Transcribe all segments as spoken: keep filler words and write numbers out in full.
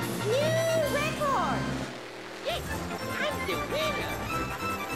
New record! Yes, I'm the winner! Bye.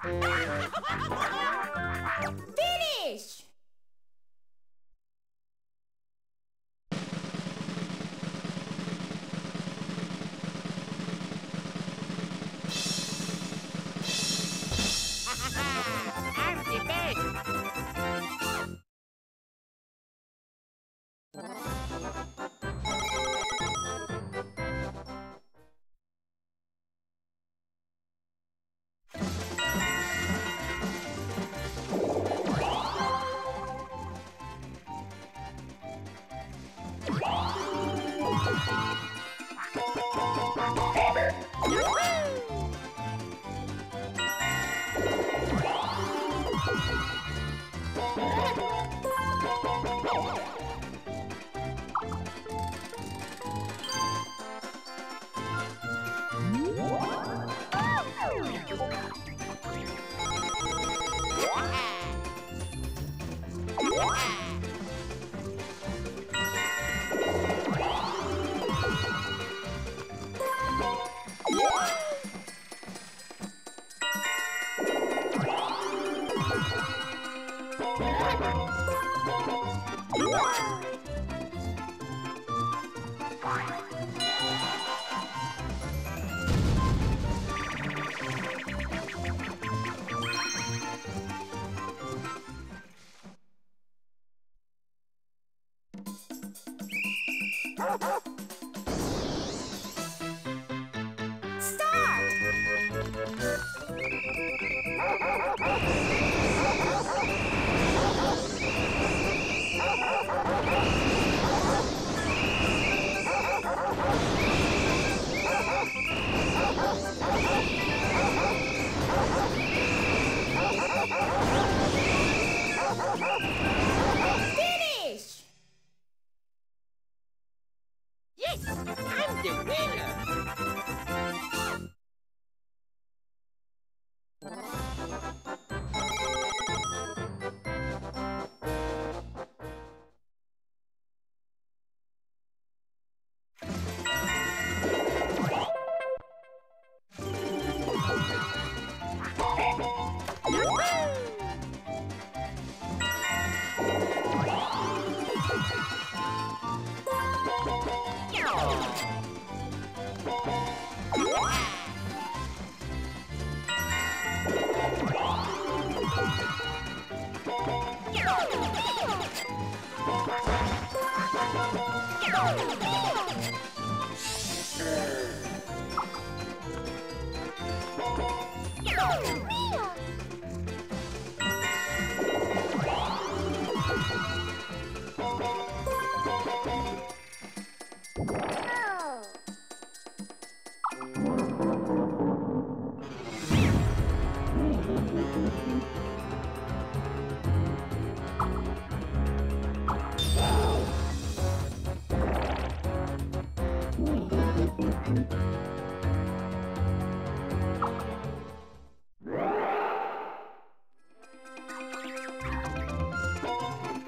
Finish! I'm the best!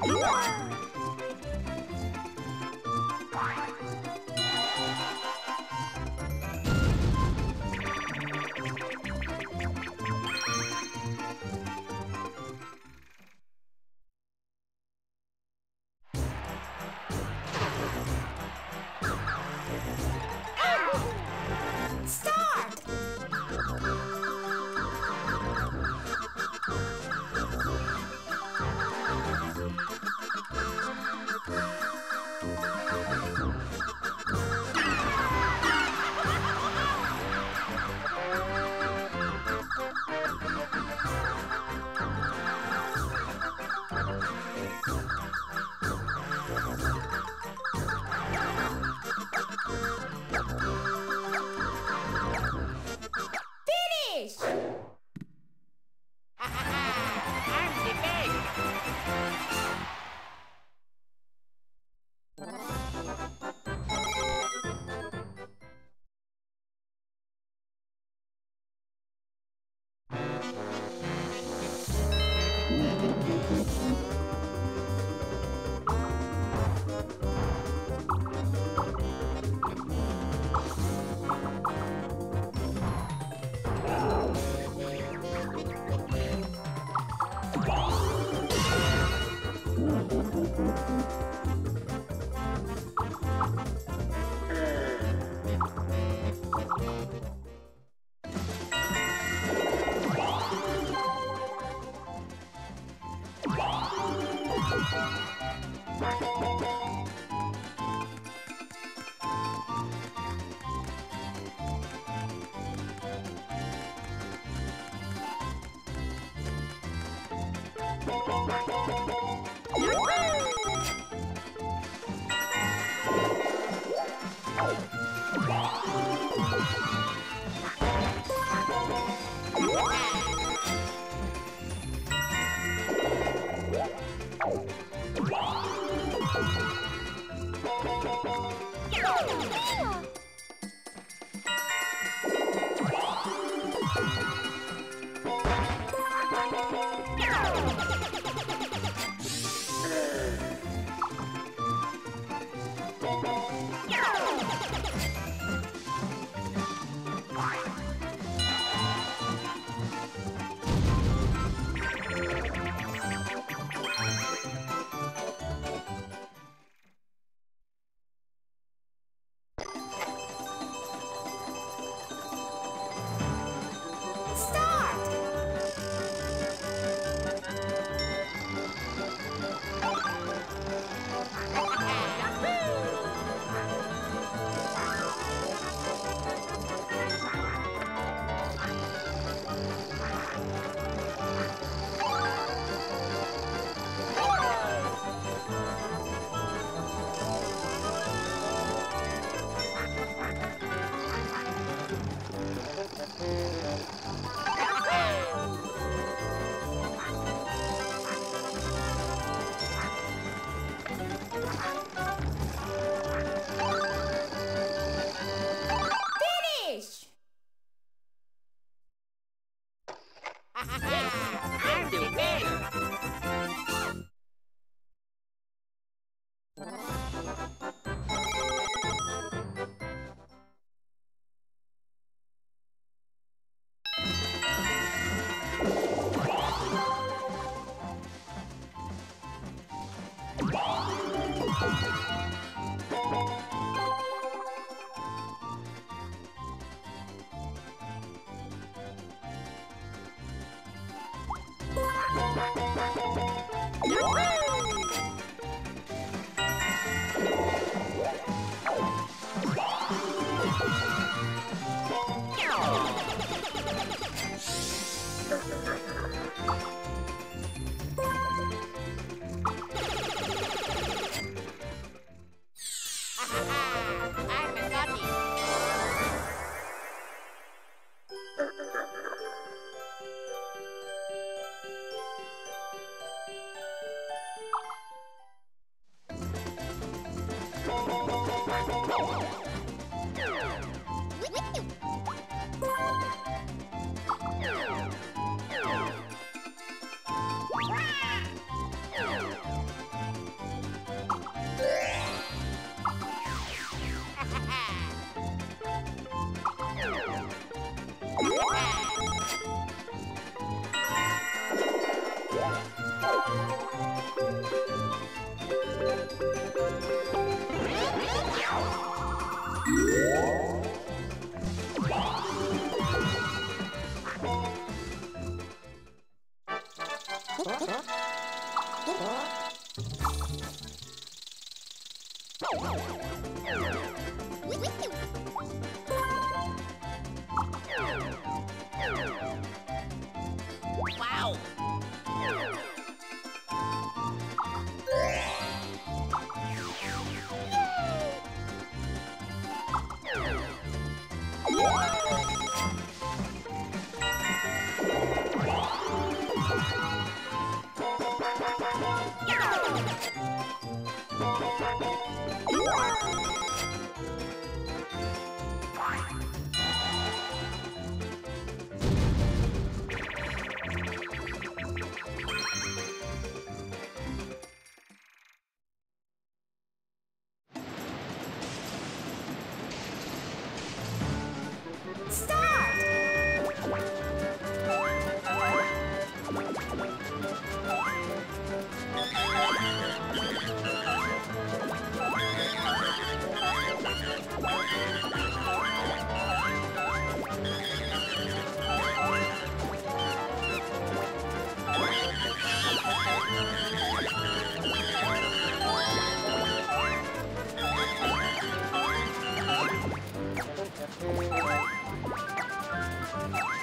Wow.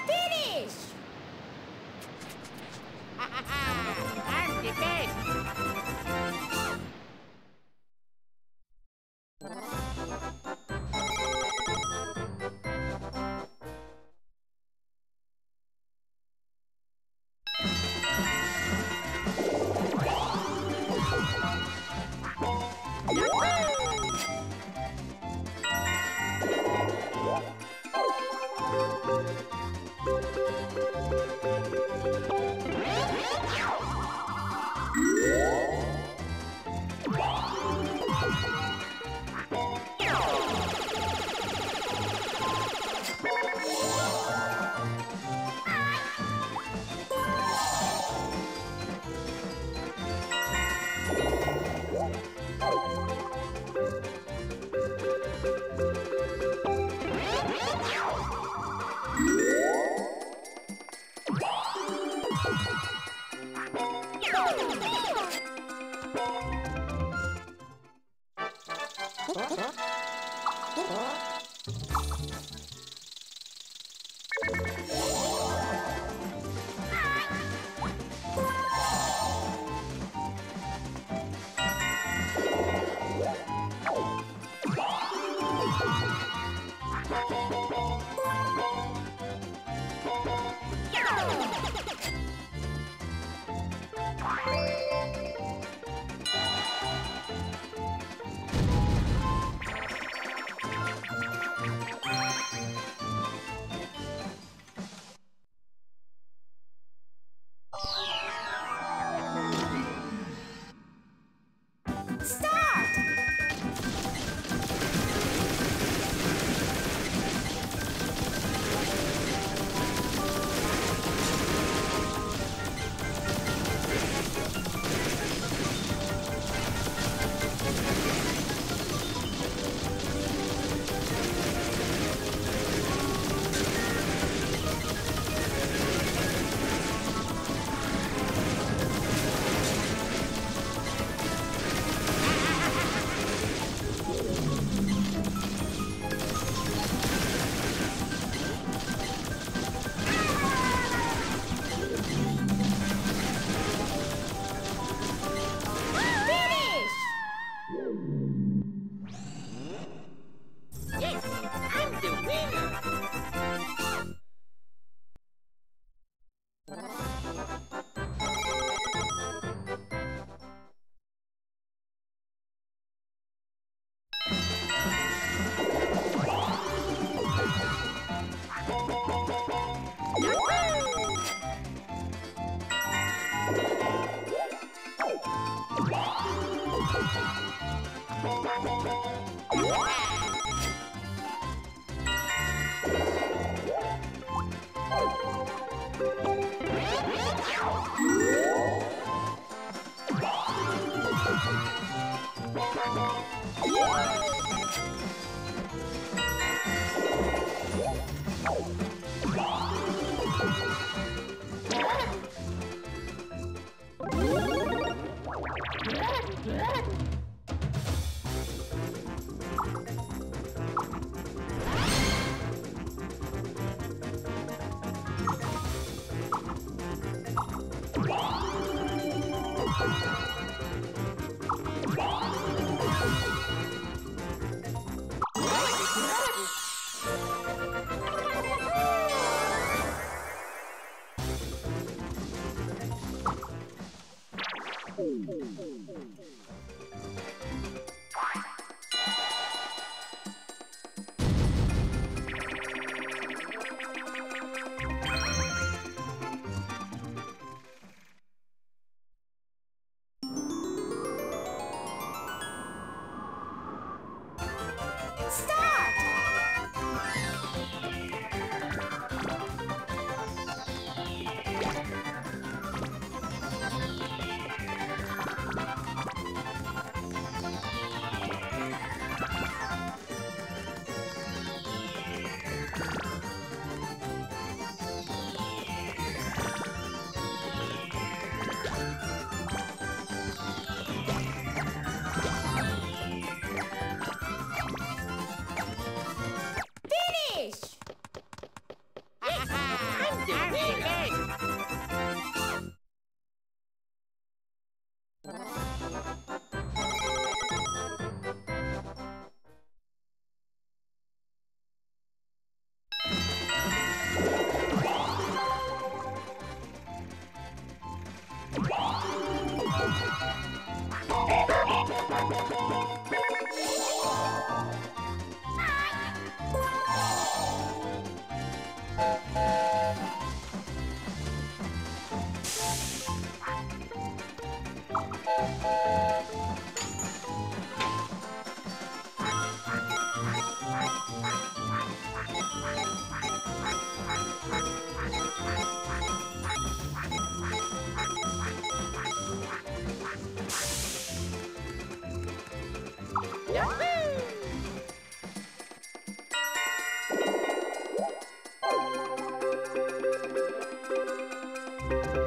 Finish!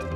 You